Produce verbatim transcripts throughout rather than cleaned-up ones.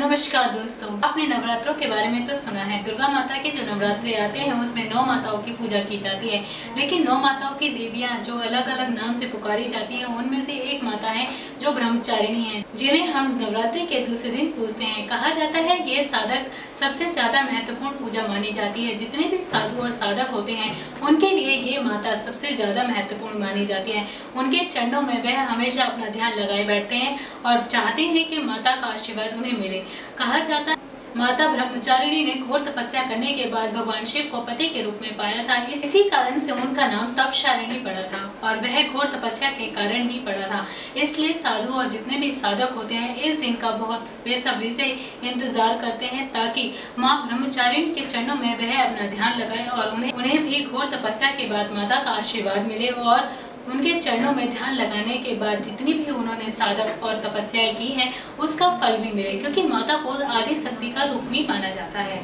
नमस्कार दोस्तों, आपने नवरात्रों के बारे में तो सुना है। दुर्गा माता के जो नवरात्रे आते हैं उसमें नौ माताओं की पूजा की जाती है, लेकिन नौ माताओं की देवियां जो अलग अलग नाम से पुकारी जाती हैं उनमें से एक माता है जो ब्रह्मचारिणी है, जिन्हें हम नवरात्रि के दूसरे दिन पूजते हैं। कहा जाता है ये साधक सबसे ज्यादा महत्वपूर्ण पूजा मानी जाती है। जितने भी साधु और साधक होते हैं उनके लिए ये माता सबसे ज्यादा महत्वपूर्ण मानी जाती है। उनके चरणों में वह हमेशा अपना ध्यान लगाए बैठते हैं और चाहते हैं कि माता का आशीर्वाद उन्हें मिले। कहा जाता है माता ब्रह्मचारिणी ने घोर तपस्या करने के बाद भगवान शिव को पति के रूप में पाया था। इसी कारण से उनका नाम तपस्यारिणी पड़ा था और वह घोर तपस्या के कारण ही पड़ा था। इसलिए साधु और जितने भी साधक होते हैं इस दिन का बहुत बेसब्री से इंतजार करते हैं ताकि माँ ब्रह्मचारिणी के चरणों में वह अपना ध्यान लगाए और उन्हें उन्हें भी घोर तपस्या के बाद माता का आशीर्वाद मिले। और उनके चरणों में ध्यान लगाने के बाद जितनी भी उन्होंने साधक और तपस्याएं की हैं उसका फल भी मिले, क्योंकि माता को आदि शक्ति का रूप भी माना जाता है।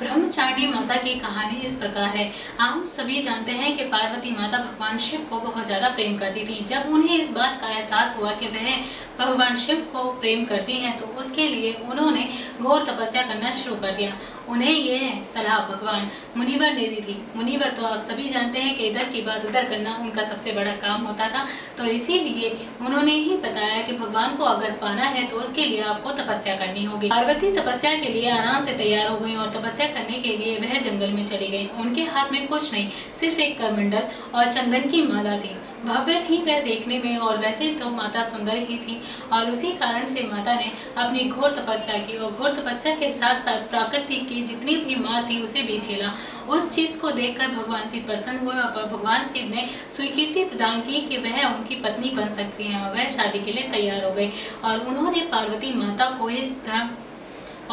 ब्रह्मचारिणी माता की कहानी इस प्रकार है। हम सभी जानते हैं कि पार्वती माता भगवान शिव को बहुत ज़्यादा प्रेम करती थी। जब उन्हें इस बात का एहसास हुआ कि वह भगवान शिव को प्रेम करती हैं तो उसके लिए उन्होंने घोर तपस्या करना शुरू कर दिया। उन्हें यह सलाह भगवान मुनिवर ने दी थी। मुनिवर तो आप सभी जानते हैं कि इधर की बात उधर करना उनका सबसे बड़ा काम होता था, तो इसीलिए उन्होंने ही बताया कि भगवान को अगर पाना है तो उसके लिए आपको तपस्या करनी होगी। पार्वती तपस्या के लिए आराम से तैयार हो गई और तपस्या करने के लिए वह जंगल में चली गई। उनके हाथ में कुछ नहीं, सिर्फ एक करमंडल और चंदन की माला थी। भव्य थी वह देखने में और वैसे तो माता सुंदर ही थी और उसी कारण से माता ने अपनी घोर तपस्या की और घोर तपस्या के साथ साथ प्रकृति की जितनी भी मार थी उसे भी झेला। उस चीज़ को देखकर भगवान शिव प्रसन्न हुए और भगवान शिव ने स्वीकृति प्रदान की कि वह उनकी पत्नी बन सकती हैं और वह शादी के लिए तैयार हो गई। और उन्होंने पार्वती माता को इस धर्म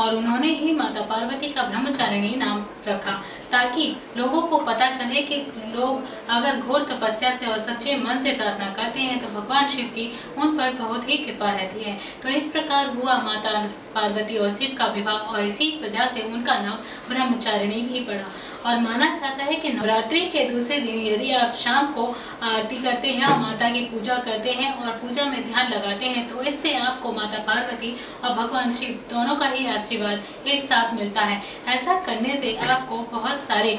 और उन्होंने ही माता पार्वती का ब्रह्मचारिणी नाम रखा ताकि लोगों को पता चले कि लोग अगर घोर तपस्या से और सच्चे मन से प्रार्थना करते हैं तो भगवान शिव की उन पर बहुत ही कृपा रहती है। तो इस प्रकार हुआ माता पार्वती और शिव का विवाह और इसी वजह से उनका नाम ब्रह्मचारिणी भी पड़ा। और माना जाता है कि नवरात्रि के दूसरे दिन यदि आप शाम को आरती करते हैं और माता की पूजा करते हैं और पूजा में ध्यान लगाते हैं तो इससे आपको माता पार्वती और भगवान शिव दोनों का ही आशीर्वाद एक साथ मिलता है। ऐसा करने से आपको बहुत सारे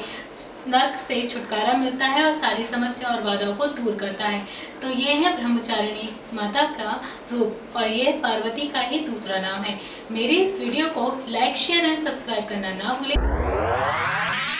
नर्क से छुटकारा मिलता है और सारी समस्या और बाधाओं को दूर करता है। तो ये है ब्रह्मचारिणी माता का रूप और ये पार्वती का ही दूसरा नाम है। मेरे इस वीडियो को लाइक, शेयर एंड सब्सक्राइब करना ना भूलें।